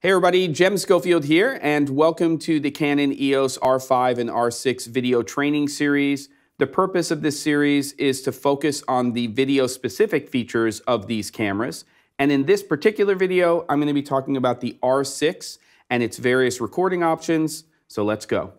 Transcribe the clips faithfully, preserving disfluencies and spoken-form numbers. Hey everybody, Jem Schofield here, and welcome to the Canon E O S R five and R six video training series. The purpose of this series is to focus on the video-specific features of these cameras. And in this particular video, I'm going to be talking about the R six and its various recording options. So let's go.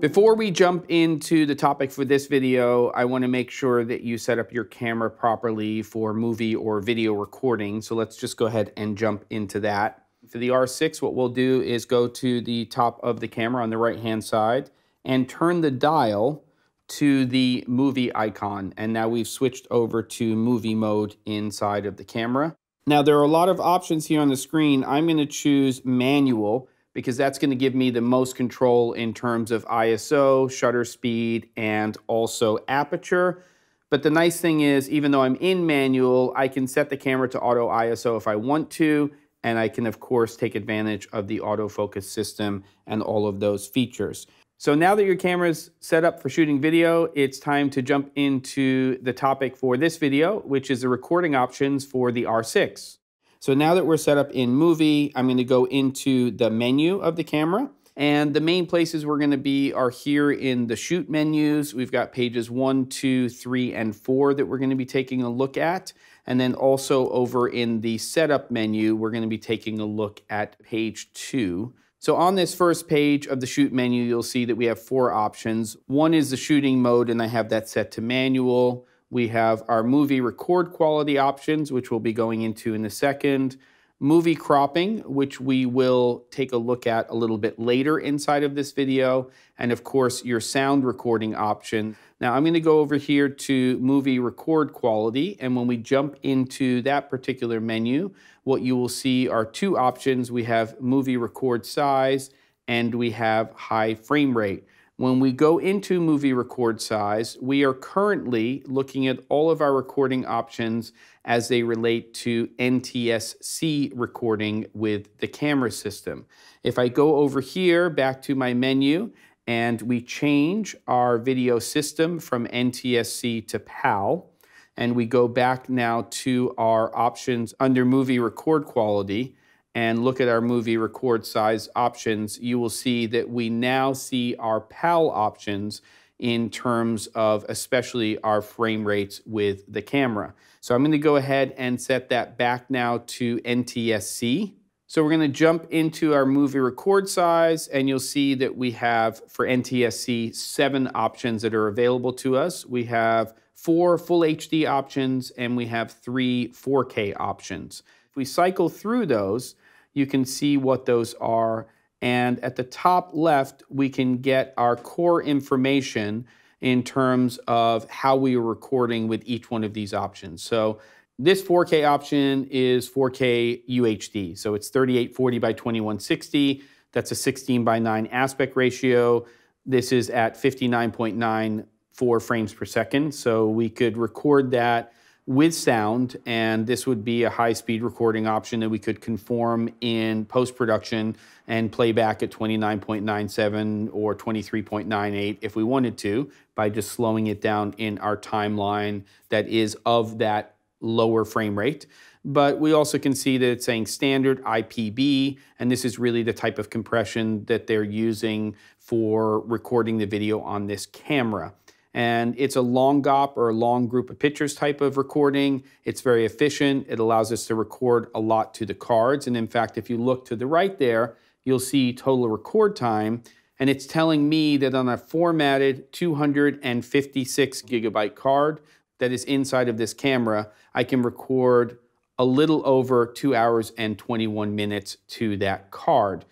Before we jump into the topic for this video, I want to make sure that you set up your camera properly for movie or video recording. So let's just go ahead and jump into that. For the R six, what we'll do is go to the top of the camera on the right-hand side and turn the dial to the movie icon. And now we've switched over to movie mode inside of the camera. Now there are a lot of options here on the screen. I'm going to choose manual, because that's going to give me the most control in terms of I S O, shutter speed, and also aperture. But the nice thing is, even though I'm in manual, I can set the camera to auto I S O if I want to, and I can, of course, take advantage of the autofocus system and all of those features. So now that your camera's set up for shooting video, it's time to jump into the topic for this video, which is the recording options for the R six. So now that we're set up in movie, I'm going to go into the menu of the camera. And the main places we're going to be are here in the shoot menus. We've got pages one, two, three, and four that we're going to be taking a look at. And then also over in the setup menu, we're going to be taking a look at page two. So on this first page of the shoot menu, you'll see that we have four options. One is the shooting mode, and I have that set to manual. We have our movie record quality options, which we'll be going into in a second. Movie cropping, which we will take a look at a little bit later inside of this video. And of course, your sound recording option. Now I'm gonna go over here to movie record quality. And when we jump into that particular menu, what you will see are two options. We have movie record size and we have high frame rate. When we go into movie record size, we are currently looking at all of our recording options as they relate to N T S C recording with the camera system. If I go over here back to my menu and we change our video system from N T S C to P A L, and we go back now to our options under movie record quality, and look at our movie record size options, you will see that we now see our P A L options in terms of especially our frame rates with the camera. So I'm going to go ahead and set that back now to N T S C. So we're going to jump into our movie record size, and you'll see that we have, for N T S C, seven options that are available to us. We have four full H D options, and we have three four K options. If we cycle through those, you can see what those are. And at the top left, we can get our core information in terms of how we are recording with each one of these options. So this four K option is four K U H D. So it's thirty-eight forty by twenty-one sixty. That's a sixteen by nine aspect ratio. This is at fifty-nine point nine four frames per second. So we could record that with sound, and this would be a high-speed recording option that we could conform in post-production and play back at twenty-nine point nine seven or twenty-three point nine eight if we wanted to, by just slowing it down in our timeline that is of that lower frame rate. But we also can see that it's saying standard I P B, and this is really the type of compression that they're using for recording the video on this camera. And it's a long G O P, or a long group of pictures type of recording. It's very efficient. It allows us to record a lot to the cards. And in fact, if you look to the right there, you'll see total record time. And it's telling me that on a formatted two hundred fifty-six gigabyte card that is inside of this camera, I can record a little over two hours and twenty-one minutes to that card.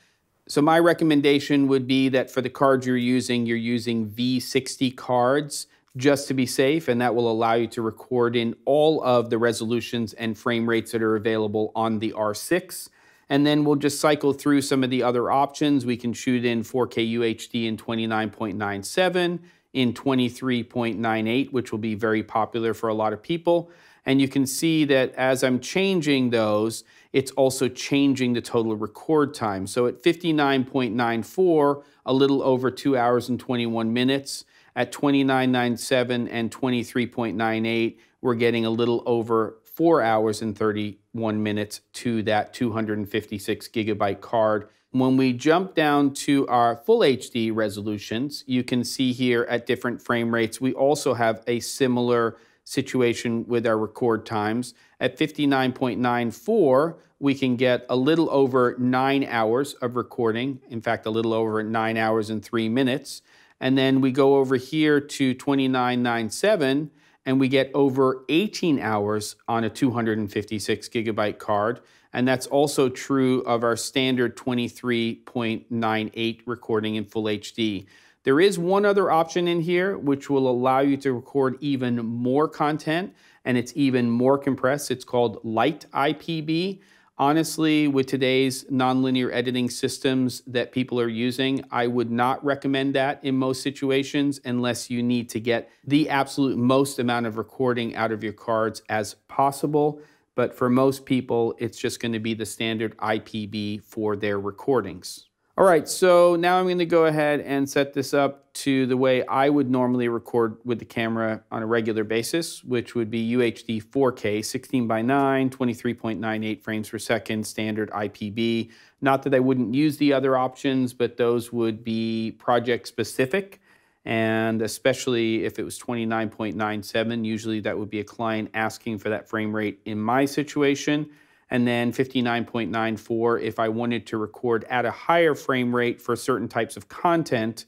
So my recommendation would be that for the cards you're using, you're using V sixty cards just to be safe, and that will allow you to record in all of the resolutions and frame rates that are available on the R six. And then we'll just cycle through some of the other options. We can shoot in four K U H D in twenty-nine point nine seven, in twenty-three point nine eight, which will be very popular for a lot of people. And you can see that as I'm changing those, it's also changing the total record time. So at fifty-nine point nine four, a little over two hours and twenty-one minutes. at twenty-nine ninety-seven and twenty-three ninety-eight, we're getting a little over four hours and thirty-one minutes to that two hundred fifty-six gigabyte card. When we jump down to our full H D resolutions, you can see here at different frame rates, we also have a similar situation with our record times. At fifty-nine ninety-four, we can get a little over nine hours of recording. In fact, a little over nine hours and three minutes. And then we go over here to twenty-nine ninety-seven, and we get over eighteen hours on a two hundred fifty-six gigabyte card. And that's also true of our standard twenty-three ninety-eight recording in full H D. There is one other option in here which will allow you to record even more content, and it's even more compressed. It's called Light I P B. Honestly, with today's nonlinear editing systems that people are using, I would not recommend that in most situations unless you need to get the absolute most amount of recording out of your cards as possible. But for most people, it's just going to be the standard I P B for their recordings. All right, so now I'm going to go ahead and set this up to the way I would normally record with the camera on a regular basis, which would be U H D four K, sixteen by nine, twenty-three ninety-eight frames per second, standard I P B. Not that I wouldn't use the other options, but those would be project specific. And especially if it was twenty-nine ninety-seven, usually that would be a client asking for that frame rate in my situation. And then fifty-nine ninety-four if I wanted to record at a higher frame rate for certain types of content,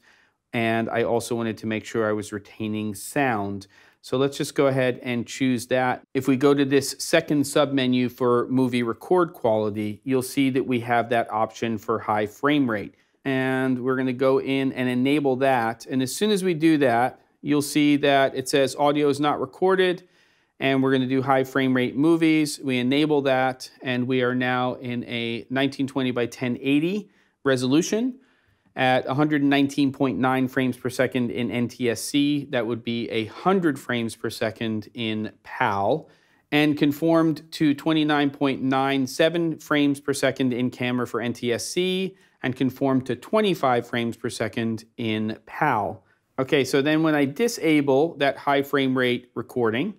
and I also wanted to make sure I was retaining sound. So let's just go ahead and choose that. If we go to this second submenu for movie record quality, you'll see that we have that option for high frame rate. And we're gonna go in and enable that. And as soon as we do that, you'll see that it says audio is not recorded, and we're gonna do high frame rate movies. We enable that, and we are now in a nineteen twenty by ten eighty resolution at one nineteen point nine frames per second in N T S C. That would be one hundred frames per second in P A L, and conformed to twenty-nine ninety-seven frames per second in camera for N T S C, and conformed to twenty-five frames per second in P A L. Okay, so then when I disable that high frame rate recording,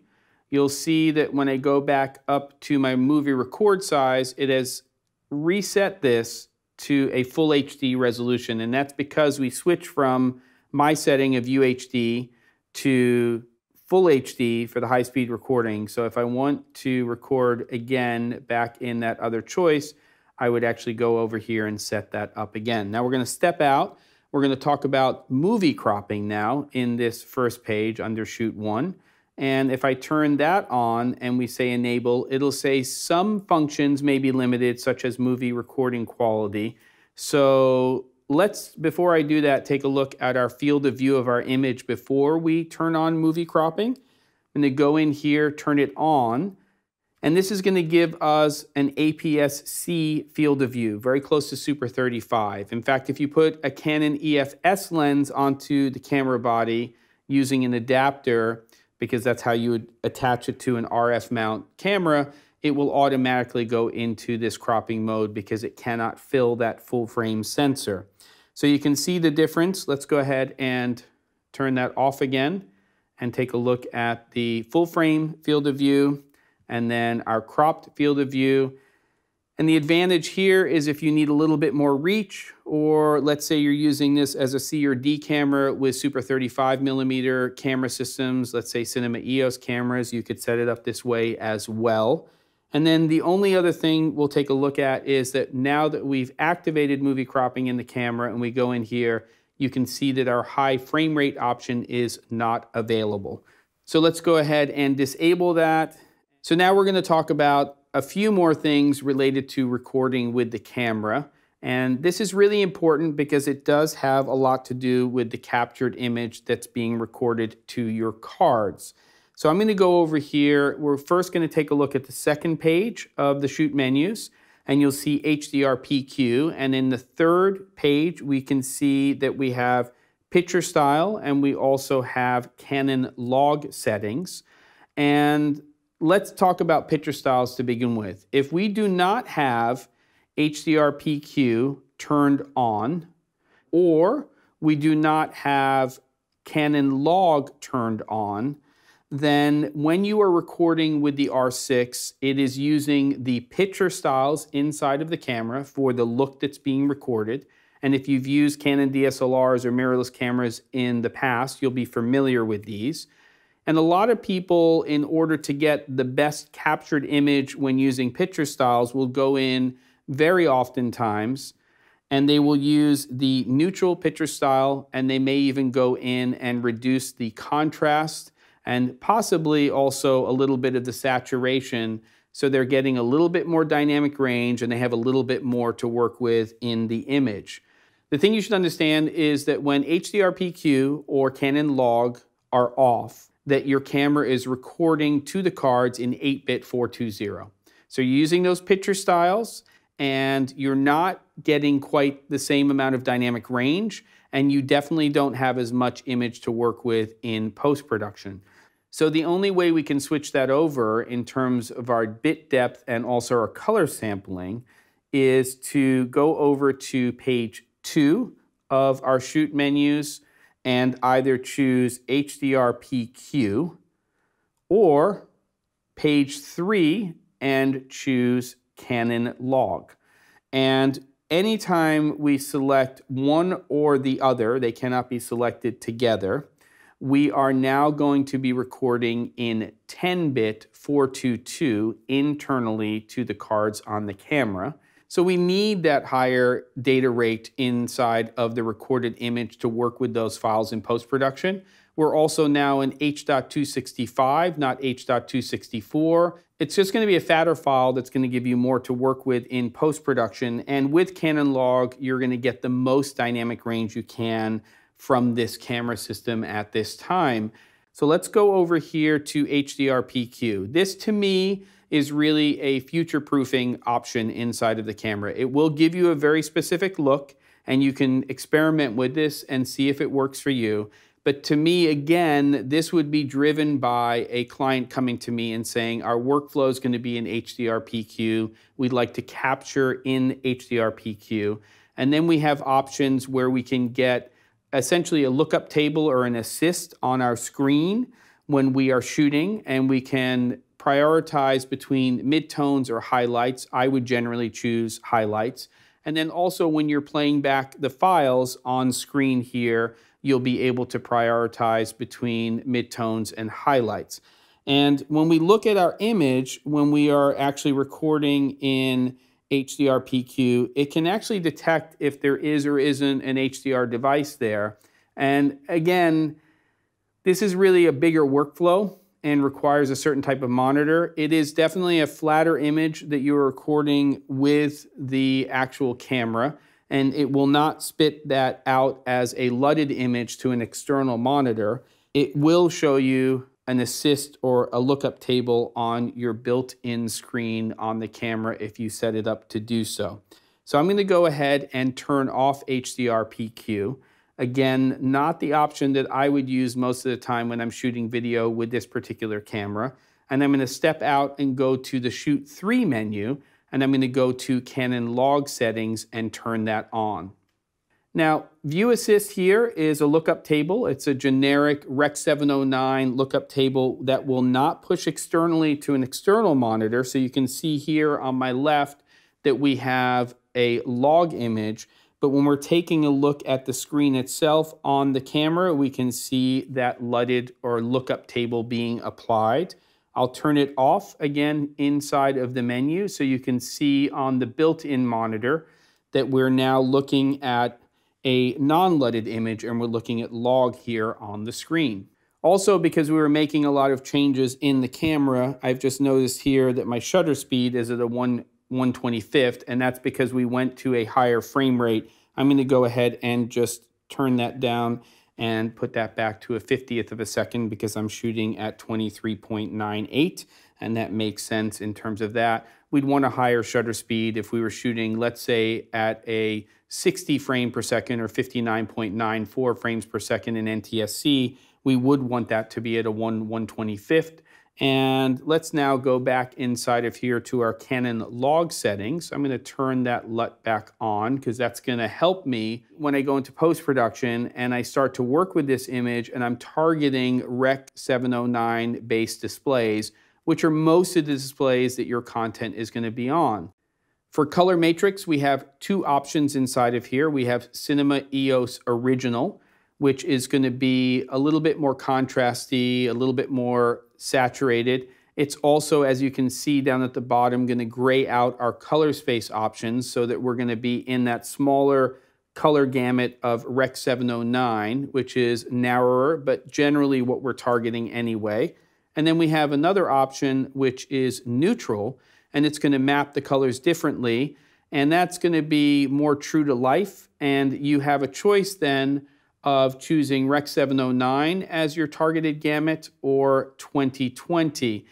you'll see that when I go back up to my movie record size, it has reset this to a full H D resolution. And that's because we switched from my setting of U H D to full H D for the high-speed recording. So if I want to record again back in that other choice, I would actually go over here and set that up again. Now we're going to step out. We're going to talk about movie cropping now in this first page under shoot one. And if I turn that on and we say enable, it'll say some functions may be limited, such as movie recording quality. So let's, before I do that, take a look at our field of view of our image before we turn on movie cropping. I'm going to go in here, turn it on, and this is going to give us an A P S C field of view, very close to Super thirty-five. In fact, if you put a Canon E F S lens onto the camera body using an adapter, because that's how you would attach it to an R F mount camera, it will automatically go into this cropping mode because it cannot fill that full frame sensor. So you can see the difference. Let's go ahead and turn that off again and take a look at the full frame field of view and then our cropped field of view. And the advantage here is if you need a little bit more reach, or let's say you're using this as a C or D camera with Super thirty-five millimeter camera systems, let's say Cinema E O S cameras, you could set it up this way as well. And then the only other thing we'll take a look at is that now that we've activated movie cropping in the camera and we go in here, you can see that our high frame rate option is not available. So let's go ahead and disable that. So now we're going to talk about a few more things related to recording with the camera. And this is really important because it does have a lot to do with the captured image that's being recorded to your cards. So I'm going to go over here. We're first going to take a look at the second page of the shoot menus, and you'll see H D R P Q. And in the third page, we can see that we have picture style, and we also have Canon Log settings. And let's talk about picture styles to begin with. If we do not have H D R P Q turned on, or we do not have Canon Log turned on, then when you are recording with the R six, it is using the picture styles inside of the camera for the look that's being recorded. And if you've used Canon D S L Rs or mirrorless cameras in the past, you'll be familiar with these. And a lot of people, in order to get the best captured image when using picture styles, will go in very oftentimes and they will use the neutral picture style, and they may even go in and reduce the contrast and possibly also a little bit of the saturation, so they're getting a little bit more dynamic range and they have a little bit more to work with in the image. The thing you should understand is that when H D R P Q or Canon Log are off, that your camera is recording to the cards in eight bit four twenty. So you're using those picture styles and you're not getting quite the same amount of dynamic range, and you definitely don't have as much image to work with in post-production. So the only way we can switch that over in terms of our bit depth and also our color sampling is to go over to page two of our shoot menus and either choose H D R P Q or page three and choose Canon Log. And anytime we select one or the other, they cannot be selected together, we are now going to be recording in ten bit four twenty-two internally to the cards on the camera. So we need that higher data rate inside of the recorded image to work with those files in post-production. We're also now in H dot two sixty-five, not H dot two sixty-four. It's just going to be a fatter file that's going to give you more to work with in post-production. And with Canon Log, you're going to get the most dynamic range you can from this camera system at this time. So let's go over here to H D R P Q. This, to me, is really a future-proofing option inside of the camera. It will give you a very specific look, and you can experiment with this and see if it works for you. But to me, again, this would be driven by a client coming to me and saying, our workflow is going to be in H D R P Q. We'd like to capture in H D R P Q. And then we have options where we can get essentially a lookup table or an assist on our screen when we are shooting, and we can prioritize between mid-tones or highlights. I would generally choose highlights. And then also when you're playing back the files on screen here, you'll be able to prioritize between mid-tones and highlights. And when we look at our image, when we are actually recording in H D R P Q, it can actually detect if there is or isn't an H D R device there. And again, this is really a bigger workflow and requires a certain type of monitor. It is definitely a flatter image that you're recording with the actual camera, and it will not spit that out as a LUTted image to an external monitor. It will show you an assist or a lookup table on your built-in screen on the camera if you set it up to do so. So I'm gonna go ahead and turn off H D R P Q. Again, not the option that I would use most of the time when I'm shooting video with this particular camera. And I'm going to step out and go to the Shoot three menu, and I'm going to go to Canon Log settings and turn that on. Now, View Assist here is a lookup table. It's a generic Rec seven oh nine lookup table that will not push externally to an external monitor. So you can see here on my left that we have a log image. But when we're taking a look at the screen itself on the camera, we can see that LUTted or lookup table being applied. I'll turn it off again inside of the menu, so you can see on the built-in monitor that we're now looking at a non-LUTted image, and we're looking at log here on the screen. Also, because we were making a lot of changes in the camera, I've just noticed here that my shutter speed is at a one one twenty-fifth, and that's because we went to a higher frame rate. I'm going to go ahead and just turn that down and put that back to a fiftieth of a second, because I'm shooting at twenty-three point nine eight, and that makes sense in terms of that. We'd want a higher shutter speed if we were shooting, let's say, at a sixty frame per second or fifty-nine point nine four frames per second in N T S C. We would want that to be at a one one twenty-fifth. And let's now go back inside of here to our Canon log settings. I'm gonna turn that LUT back on because that's gonna help me when I go into post-production and I start to work with this image and I'm targeting Rec seven oh nine based displays, which are most of the displays that your content is gonna be on. For color matrix, we have two options inside of here. We have Cinema E O S original, which is gonna be a little bit more contrasty, a little bit more saturated. It's also, as you can see down at the bottom, gonna gray out our color space options so that we're gonna be in that smaller color gamut of Rec seven oh nine, which is narrower, but generally what we're targeting anyway. And then we have another option, which is neutral, and it's gonna map the colors differently. And that's gonna be more true to life. And you have a choice then of choosing Rec seven oh nine as your targeted gamut or twenty twenty.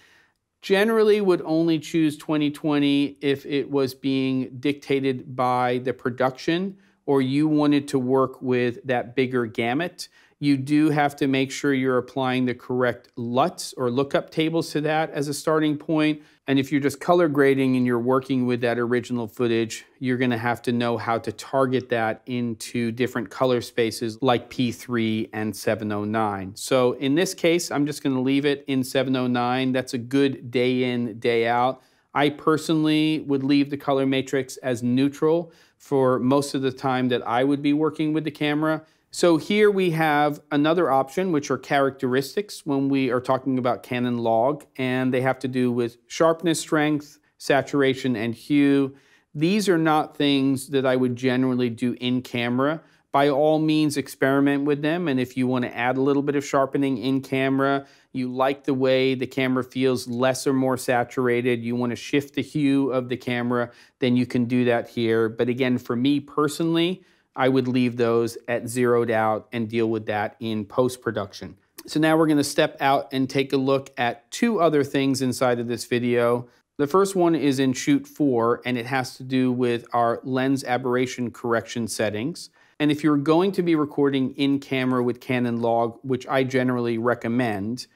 Generally would only choose twenty twenty if it was being dictated by the production or you wanted to work with that bigger gamut. You do have to make sure you're applying the correct LUTs or lookup tables to that as a starting point. And if you're just color grading and you're working with that original footage, you're gonna have to know how to target that into different color spaces like P three and seven oh nine. So in this case, I'm just gonna leave it in seven oh nine. That's a good day in, day out. I personally would leave the color matrix as neutral for most of the time that I would be working with the camera. So here we have another option, which are characteristics when we are talking about Canon log, and they have to do with sharpness, strength, saturation, and hue. These are not things that I would generally do in camera. By all means, experiment with them, and if you want to add a little bit of sharpening in camera, you like the way the camera feels less or more saturated, you want to shift the hue of the camera, then you can do that here. But again, for me personally, I would leave those at zeroed out and deal with that in post-production. So now we're gonna step out and take a look at two other things inside of this video. The first one is in shoot four, and it has to do with our lens aberration correction settings. And if you're going to be recording in camera with Canon log, which I generally recommend,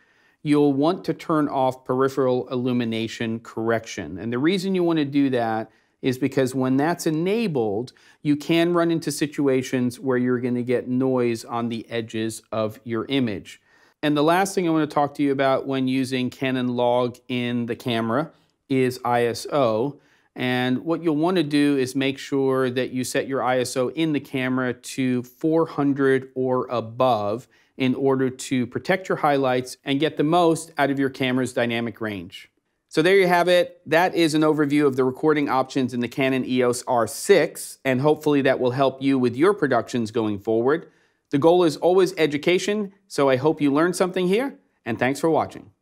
you'll want to turn off peripheral illumination correction. And the reason you wanna do that is because when that's enabled, you can run into situations where you're gonna get noise on the edges of your image. And the last thing I wanna talk to you about when using Canon log in the camera is I S O. And what you'll wanna do is make sure that you set your I S O in the camera to four hundred or above in order to protect your highlights and get the most out of your camera's dynamic range. So there you have it. That is an overview of the recording options in the Canon E O S R six, and hopefully that will help you with your productions going forward. The goal is always education, so I hope you learned something here, and thanks for watching.